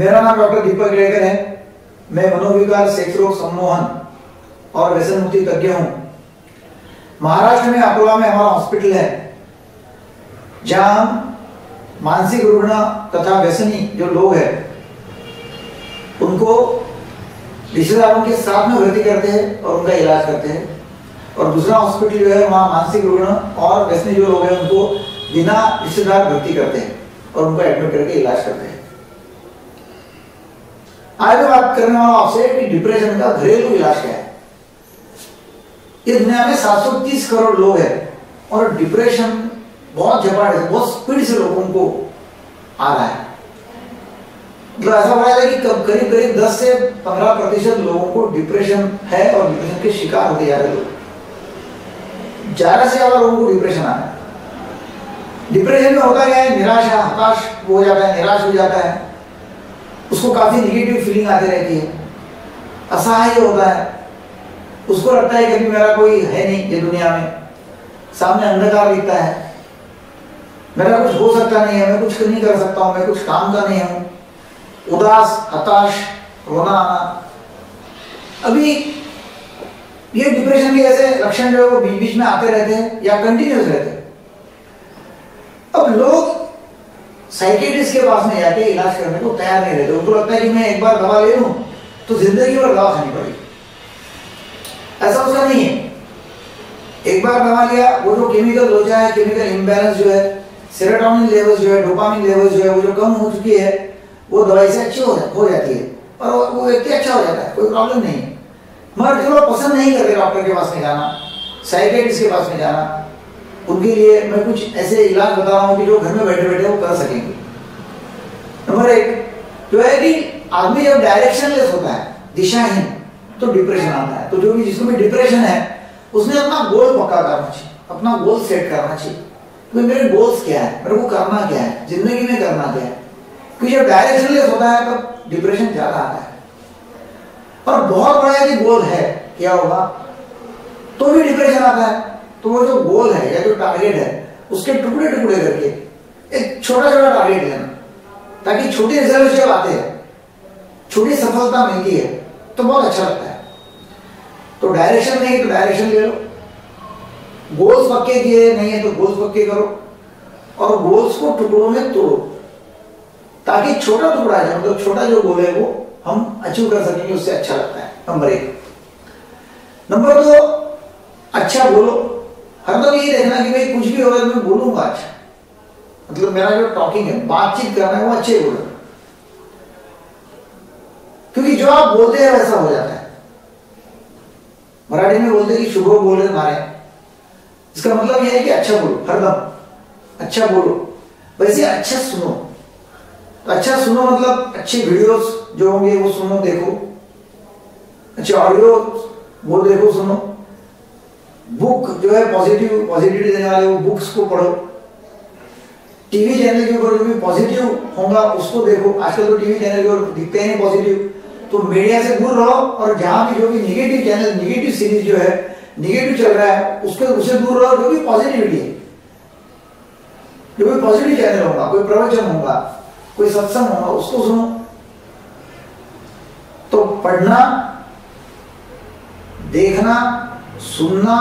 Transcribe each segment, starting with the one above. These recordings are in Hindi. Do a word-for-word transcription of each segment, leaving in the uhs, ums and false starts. मेरा नाम डॉक्टर दीपक केलकर है। मैं मनोविकार, सेक्स रोग, सम्मोहन और व्यसन मुक्ति तज्ञ हूँ। महाराष्ट्र में अकोला में हमारा हॉस्पिटल है, जहाँ हम मानसिक रुग्ण तथा व्यसनी जो लोग हैं उनको रिश्तेदारों के साथ में भर्ती करते हैं और उनका इलाज करते हैं। और दूसरा हॉस्पिटल जो है वहाँ मानसिक रुग्ण और व्यसनी जो लोग हैं उनको बिना रिश्तेदार भर्ती करते हैं और उनको एडमिट करके इलाज करते हैं। आज मैं बात करने वाला आपसे कि डिप्रेशन का घरेलू इलाज क्या है। इस दुनिया में सात सौ तीस करोड़ लोग हैं और डिप्रेशन बहुत जबरदस्त बहुत स्पीड से लोगों को आ रहा है। मतलब ऐसा हो रहा है कि करीब करीब दस से पंद्रह प्रतिशत लोगों को डिप्रेशन है और डिप्रेशन के शिकार होते जा रहे लोग। ज्यादा से ज्यादा लोगों को डिप्रेशन आ रहा है। डिप्रेशन में होता क्या है, निराशा, हताश हो जाता है, निराश हो जाता है, उसको काफी निगेटिव फीलिंग आती रहती है, असहाय होता है, उसको लगता है कभी मेरा कोई है नहीं ये दुनिया में, सामने अंधकार दिखता है, मेरा कुछ हो सकता नहीं है, मैं कुछ नहीं कर सकता हूँ, मैं कुछ काम का नहीं हूँ, उदास, हताश, रोना आना। अभी ये डिप्रेशन के ऐसे लक्षण जो है वो बीच बीच में आते रहते हैं या कंटिन्यूस रहते हैं। अब लोग साइकेट्रिस्ट के पास नहीं जाते, इलाज करने को तैयार नहीं रहते। उनको लगता है कि मैं एक बार दवा ले लूं तो जिंदगी भर दवा खानी पड़ेगी। ऐसा उसका नहीं है। एक बार दवा लिया, वो जो केमिकल हो जाए, केमिकल इम्बैलेंस जो है, सेरोटोनिन लेवल्स जो है, डोपामिन लेवल्स जो है वो जो कम हो चुकी है, वो दवाई से अच्छी हो जाती है और वो व्यक्ति अच्छा हो जाता है, कोई प्रॉब्लम नहीं है। मगर जो लोग पसंद नहीं करते डॉक्टर के पास में जाना, साइकेट्रिस्ट के पास में जाना, उनके लिए मैं कुछ ऐसे इलाज बता रहा हूँ कि जो घर में बैठे बैठे वो कर सकेंगे। नंबर एक जो है कि आदमी जब डायरेक्शनलेस होता है, दिशाहीन, तो डिप्रेशन आता है। तो जो भी जिसको भी डिप्रेशन है उसने अपना गोल पक्का करना चाहिए, अपना गोल सेट करना चाहिए कि मेरे गोल्स क्या है, मेरे को करना क्या है, जिंदगी में करना क्या है। क्योंकि जब डायरेक्शनलेस होता है तब डिप्रेशन ज़्यादा आता है। और बहुत बड़ा यदि गोल है क्या होगा तो भी डिप्रेशन आता है। तो वो जो गोल है या जो टारगेट है उसके टुकड़े टुकड़े करके एक छोटा छोटा टारगेट लेना, ताकि छोटे रिजल्ट जब आते हैं, छोटी सफलता मिलती है तो बहुत अच्छा लगता है। तो डायरेक्शन नहीं तो डायरेक्शन ले लो, गोल्स पक्के किए नहीं है तो गोल्स पक्के करो और गोल्स को टुकड़ों में तोड़ो, ताकि छोटा टुकड़ा है मतलब छोटा जो गोल है वो हम अचीव कर सकेंगे, उससे अच्छा लगता है। नंबर एक। नंबर दो, अच्छा बोलो। हर तो ये देखना कि भाई कुछ भी होगा मैं बोलूंगा अच्छा, मतलब मेरा जो टॉकिंग है, बातचीत करना है, वो अच्छे बोलो। क्योंकि जो आप बोलते हैं वैसा हो जाता है। मराठी में बोलते हैं कि शुभ बोले तुम्हारे, इसका मतलब यह है कि अच्छा बोलो, हरदम अच्छा बोलो। वैसे अच्छा सुनो, अच्छा सुनो मतलब अच्छे वीडियोस जो होंगे वो सुनो देखो, अच्छे ऑडियो वो देखो सुनो, बुक जो है पॉजिटिव पॉजिटिविटी देने वाले वो बुक्स को पढ़ो, टीवी चैनल के ऊपर जो भी पॉजिटिव होगा उसको देखो। आजकल तो टीवी चैनल के ऊपर दिखते हैं पॉजिटिव, तो मीडिया से दूर रहो। और जहाँ भी जो भी निगेटिव चैनल, निगेटिव सीरीज जो है, निगेटिव चल रहा है उसके उससे दूर रहो। जो भी पॉजिटिविटी है, जो भी पॉजिटिव चैनल होगा, कोई प्रवचन होगा, कोई सत्संग होगा, उसको सुनो। तो पढ़ना, देखना, सुनना,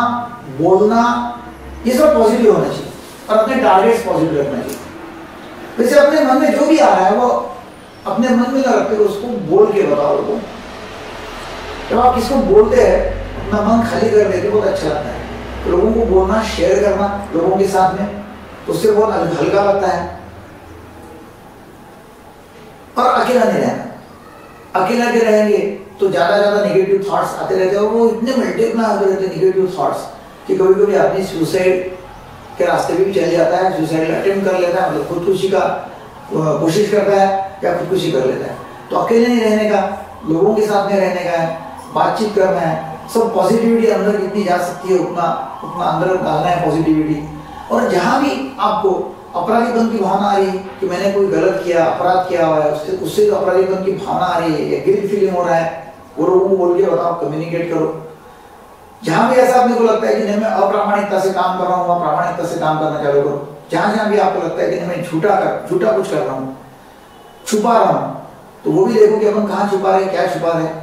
बोलना, ये सब पॉजिटिव होना चाहिए और अपने टारगेट्स पॉजिटिव रखना चाहिए। वैसे अपने मन में जो भी आ रहा है वो अपने मन में ना रखते हुए उसको बोल के बताओ लोगों को। जब आप किसको बोलते हैं अपना मन खाली कर देते बहुत अच्छा लगता है। तो लोगों को बोलना, शेयर करना लोगों के साथ में, तो उससे बहुत हल्का लगता है। और अकेला नहीं रहना, अकेला के रहेंगे तो ज्यादा ज्यादा नेगेटिव थॉट्स आते रहते हैं और वो इतने मल्टीप्लाई होते रहते हैं नेगेटिव थॉट्स कि कभी कभी आदमी सुसाइड के रास्ते पे भी चल जाता है, सुसाइड अटेम्प्ट कर लेता है, मतलब खुदकुशी का कोशिश करता है या खुदकुशी कर लेता है। तो अकेले नहीं रहने का, लोगों के साथ में रहने का है, बातचीत करना है, सब पॉजिटिविटी अंदर कितनी जा सकती है उतना उतना अंदर डालना है पॉजिटिविटी। और जहाँ भी आपको अपराधीपन की भावना आ रही है कि मैंने कोई गलत किया, अपराध किया हुआ है, उससे उससे जो अपराधीपन की भावना आ रही है या गिल्ट फीलिंग हो रहा है, वो लोगों को बोल के बताओ, कम्युनिकेट करो। जहाँ भी ऐसा आपको लगता है कि नहीं मैं अप्रामाणिकता से काम कर रहा हूँ, प्रामाणिकता से काम करना चालू करो। जहाँ जहाँ भी आपको लगता है कि नहीं मैं झूठा कर झूठा कुछ कर रहा हूँ, छुपा रहा हूँ, तो वो भी देखो कि अपन कहाँ छुपा रहे हैं, क्या छुपा रहे हैं।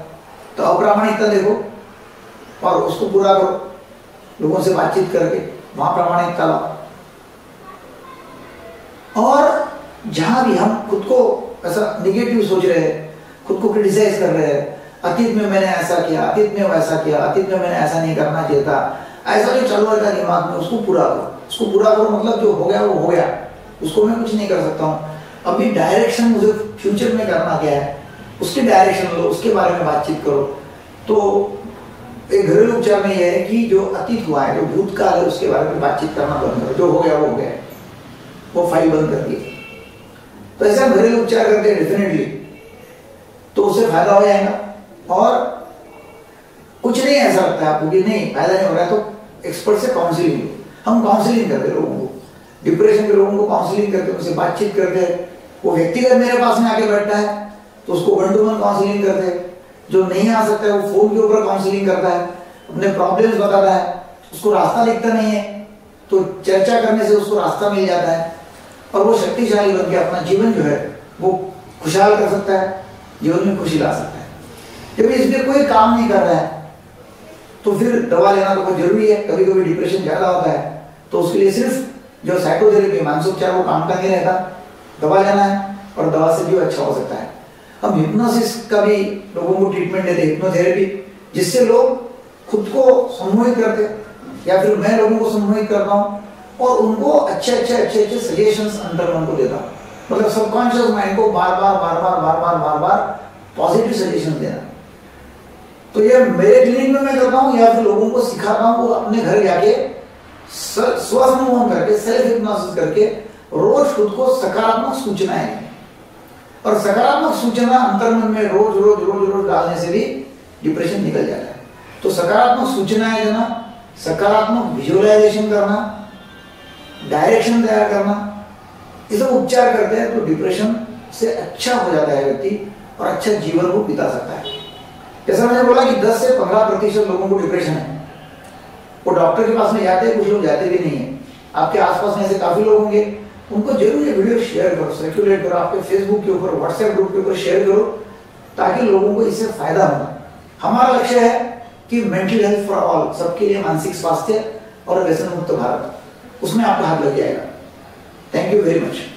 तो अप्रामाणिकता देखो और उसको पूरा करो, लोगों से बातचीत करके वहां प्रामाणिकता लाओ। और जहां भी हम खुद को ऐसा निगेटिव सोच रहे हैं, खुद को क्रिटिसाइज कर रहे हैं, अतीत में मैंने ऐसा किया, अतीत में वैसा किया, अतीत में मैंने ऐसा नहीं करना चाहिए था, ऐसा जो चल रहा था दिमाग में उसको पूरा करो। उसको पूरा करो मतलब जो हो गया वो हो गया, उसको मैं कुछ नहीं कर सकता हूँ। अभी डायरेक्शन मुझे फ्यूचर में करना क्या है, उसके डायरेक्शन लो, उसके बारे में बातचीत करो। तो एक घरेलू उपचार में यह है कि जो अतीत हुआ है, जो भूतकाल है, उसके बारे में बातचीत करना बंद करो। जो हो गया वो हो गया, वो फाइल बंद कर दी। तो ऐसा घरेलू उपचार करते हैं डेफिनेटली, तो उससे फायदा हो जाएगा। और कुछ नहीं ऐसा लगता है आपको कि नहीं फायदा नहीं हो रहा है तो एक्सपर्ट से काउंसलिंग लो। हम काउंसलिंग करते हैं लोगों को, डिप्रेशन के लोगों को काउंसलिंग करते हैं, उनसे बातचीत करते हैं। वो व्यक्तिगत मेरे पास में आके बैठता है तो उसको वन टू वन काउंसलिंग करते हैं। जो नहीं आ सकता है वो फोन के ऊपर काउंसलिंग करता है, अपने प्रॉब्लम्स बताता है। उसको रास्ता दिखता नहीं है तो चर्चा करने से उसको रास्ता मिल जाता है और वो शक्तिशाली बन के अपना जीवन जो है वो खुशहाल कर सकता है, जीवन में खुशी ला सकता है। जब इसमें कोई काम नहीं कर रहा है तो फिर दवा लेना तो बहुत जरूरी है। कभी कभी डिप्रेशन ज़्यादा होता है तो उसके लिए सिर्फ जो साइकोथेरेपी मानसोपचार वो काम का नहीं रहता, दवा लेना है और दवा से भी अच्छा हो सकता है। हम हिप्नोसिस का भी लोगों को ट्रीटमेंट देते हैं, हिप्नोथेरेपी, जिससे लोग खुद को सम्मोहित करते या फिर मैं लोगों को सम्मोहित करता हूँ और उनको अच्छे अच्छे अच्छे अच्छे सजेशंस अंदर उनको देता हूँ। मतलब सबकॉन्शियस माइंड को बार बार बार बार बार बार बार बार पॉजिटिव सजेशन देना। तो ये मेरे क्लिनिक में मैं करता हूँ या फिर लोगों को सिखाता हूँ, वो अपने घर जाके स्वसंमोहन करके सेल्फ हिप्नोसिस करके रोज खुद को सकारात्मक सूचनाएं दें। और सकारात्मक सूचना अंतर्मन में रोज रोज रोज रोज डालने से भी डिप्रेशन निकल जाता है। तो सकारात्मक सूचनाएं देना, सकारात्मक विजुअलाइजेशन करना, डायरेक्शन तैयार करना, ये सब उपचार करते हैं तो डिप्रेशन से अच्छा हो जाता है व्यक्ति और अच्छा जीवन वो बिता सकता है। जैसा मैंने बोला कि दस से पंद्रह प्रतिशत लोगों को डिप्रेशन है, वो डॉक्टर के पास में जाते हैं, कुछ लोग जाते भी नहीं है। आपके आसपास में ऐसे काफी लोग होंगे, उनको जरूर ये वीडियो शेयर करो, सर्कुलेट करो, आपके फेसबुक के ऊपर, व्हाट्सएप ग्रुप के ऊपर शेयर करो ताकि लोगों को इससे फायदा हो। हमारा लक्ष्य है कि मेंटल हेल्थ फॉर ऑल, सबके लिए मानसिक स्वास्थ्य और व्यसन मुक्त भारत, उसमें आपका हाथ लग जाएगा। Thank you very much.